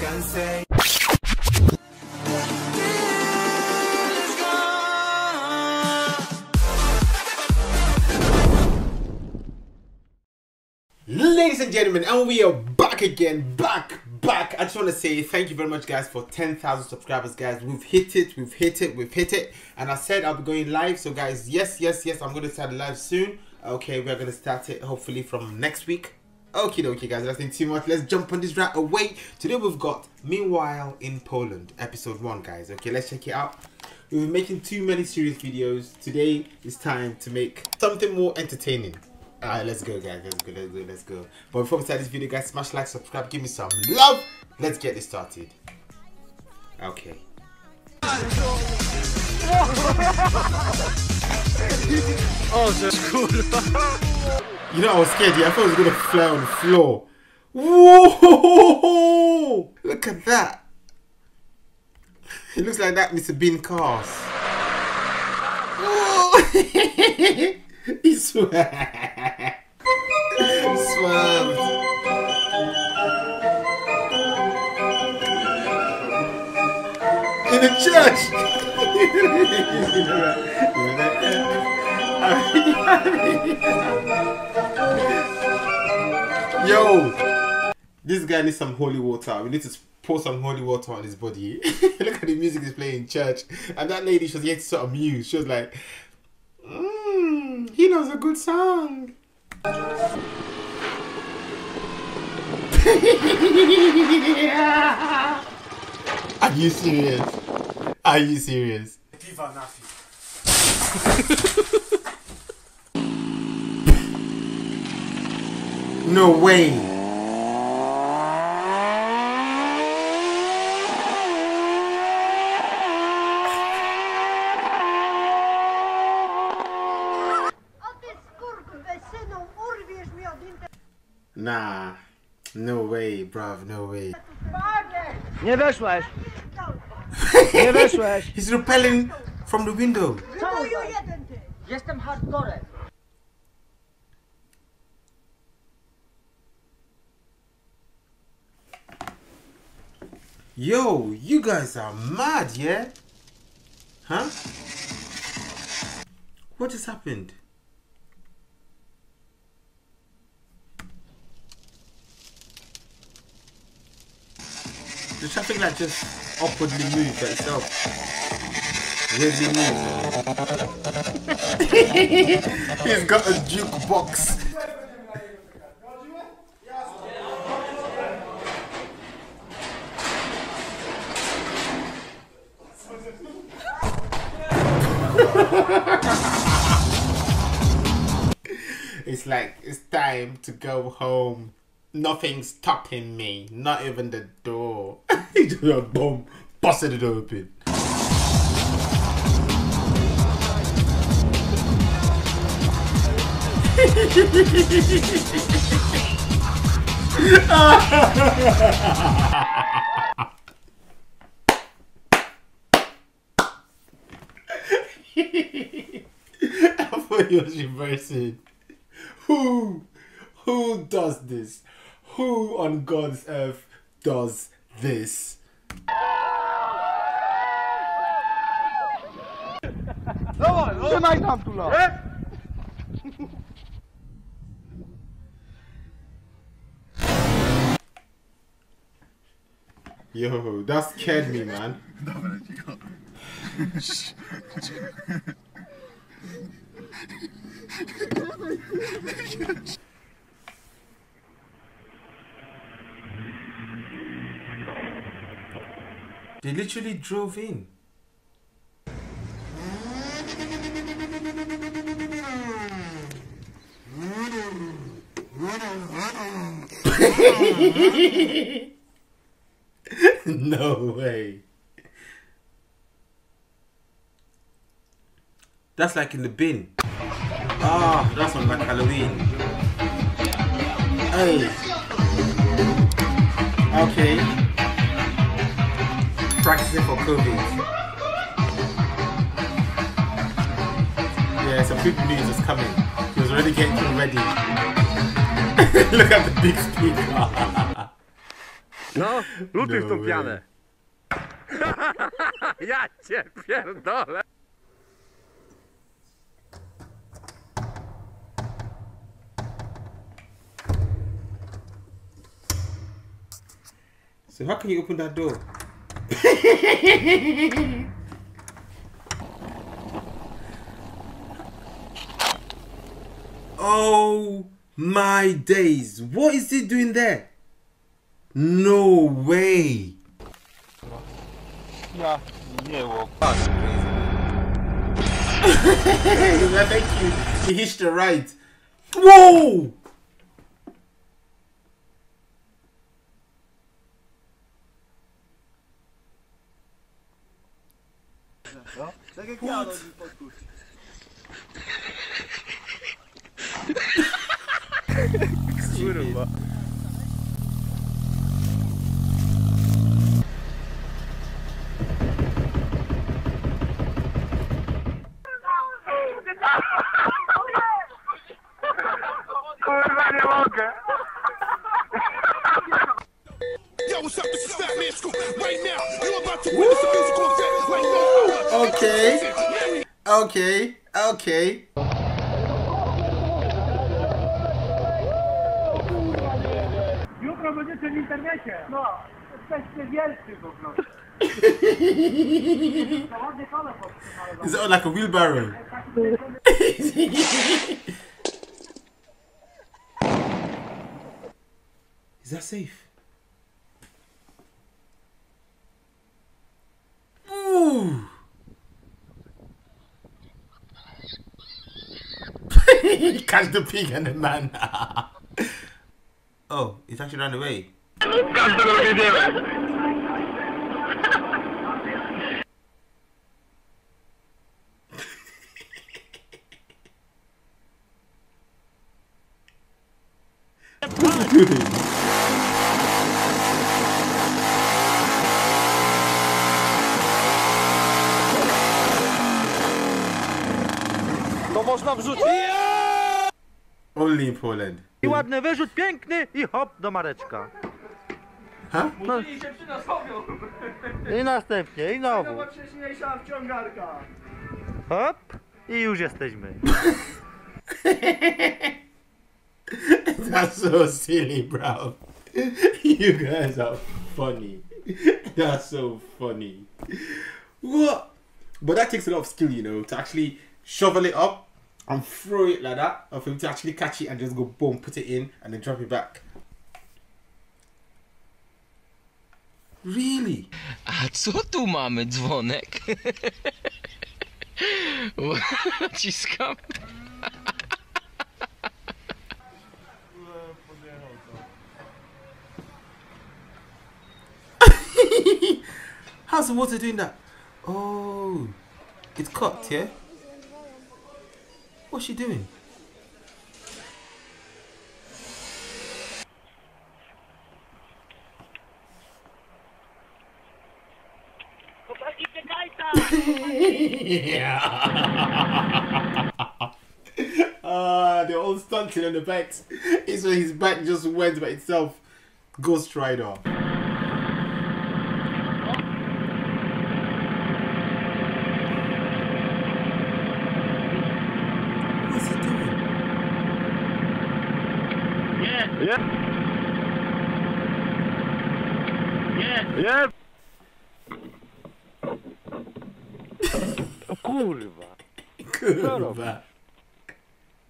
can say. Ladies and gentlemen, and we are back again, back. I just want to say thank you very much, guys, for 10,000 subscribers, guys. We've hit it, we've hit it. And I said I'll be going live, so guys, yes, I'm going to start live soon. Okay, we're going to start it hopefully from next week. Okie dokie, guys, that's been too much. Let's jump on this right away. Today we've got Meanwhile in Poland, episode 1, guys. Okay, let's check it out. We've been making too many serious videos. Today is time to make something more entertaining. Alright, let's go, guys. Let's go. But before we start this video, guys, smash like, subscribe, give me some love. Let's get this started. Okay. Oh, that's cool. You know, I was scared. Yeah, I thought it was gonna fly on the floor. Whoa! Look at that. It looks like that Mr. Bean cars. Whoa! He swerved. In the church. Yo, this guy needs some holy water. We need to pour some holy water on his body. Look at the music he's playing in church. And that lady, she was yet so amused. She was like, he knows a good song. Yeah. Are you serious? Are you serious? Diva Nafi. No way. Nah, no way, bruv, no way. Nie weszłaś. Nie weszłaś. He's repelling from the window. Jestem hardcore. Yo, you guys are mad, yeah? Huh? What just happened? The traffic light just upwardly moved by itself. Weirdly moved. He's got a jukebox. It's like, it's time to go home. Nothing's stopping me, not even the door. He just went boom, busted it open. I thought he was reversing. Who does this? Who on God's earth does this? Yo, that scared me, man. They literally drove in. No way. That's like in the bin. Ah, that's on like Halloween. Hey. Okay. Practicing for COVID. Yeah, some big news is coming. He was already getting ready. Look at the big speaker. No, lutuj w tą pianę. Ja cię pierdolę. So how can you open that door? Oh my days! What is it doing there? No way! Yeah, thank you. He hitched the right. Whoa! What? Okay. Okay. Okay. Jutro będziecie w internecie. No, jesteście wielcy po prostu. Is it like a wheelbarrow? Is that safe? Ooh. Catch the pig and the man. Oh, it's actually ran away. Only in Poland. I ładny wyrzut, piękny I hop do Mareczka. Ha? No. Musieli się przy nas chowią. I następnie, I nowo. Taka wcześniejsza wciągarka. Hop I już jesteśmy. That's so silly, bro. You guys are funny. That's so funny. What? But that takes a lot of skill, you know, to actually shovel it up and throw it like that, or for him to actually catch it and just go boom, put it in and then drop it back. Really? A co tu mamy, dzwonek? Naciskam. How's the water doing that? Oh, it's caught, yeah? What's she doing? Yeah. They're all stunting on the backs. It's when his back just went by itself. Ghost Rider. Yeah. Kurwa. Kurwa.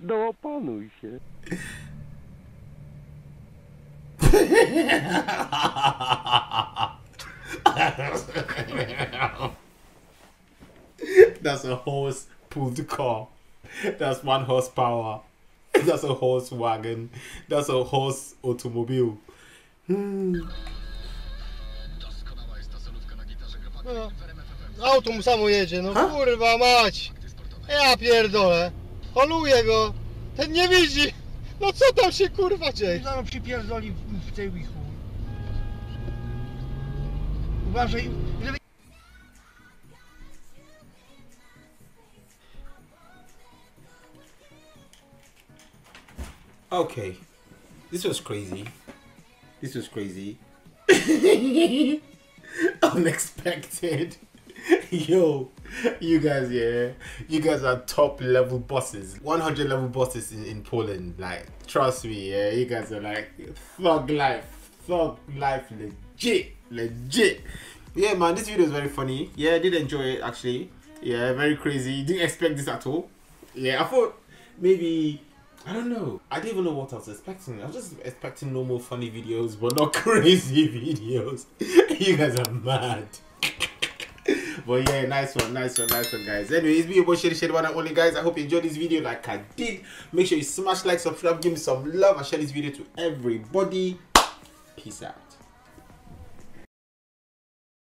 Dołapanuj się. That's a horse pulled car. That's one horsepower. That's a horse wagon. That's a horse automobile. No, auto mu samo jedzie, no kurwa mać! Ja pierdolę! Holuję go! Ten nie widzi! No co tam się kurwa dzieje? Zaraz przypierdoli w tej wichu. Uważaj, żeby... Okay, this was crazy. This was crazy. Unexpected. Yo, you guys, yeah, you guys are top level bosses, 100 level bosses in Poland. Like, trust me, yeah, you guys are like thug life, legit, legit. Yeah, man, this video is very funny. Yeah, I did enjoy it actually. Yeah, very crazy. Didn't expect this at all. Yeah, I thought maybe, I don't know. I didn't even know what I was expecting. I was just expecting normal funny videos, but not crazy videos. You guys are mad. But yeah, nice one, guys. Anyway, it's me, your boy ShadyShae, one and only, guys. I hope you enjoyed this video like I did. Make sure you smash like, subscribe, give me some love, and share this video to everybody. Peace out.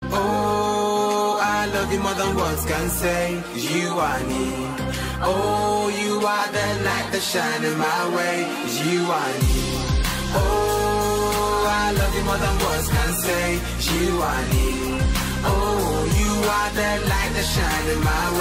Oh, I love you more than words can say. You are me. Oh, you are the light that's shining my way. You are me. Oh, I love you more than words can say. You are me. Oh, you are the light that's shining my way.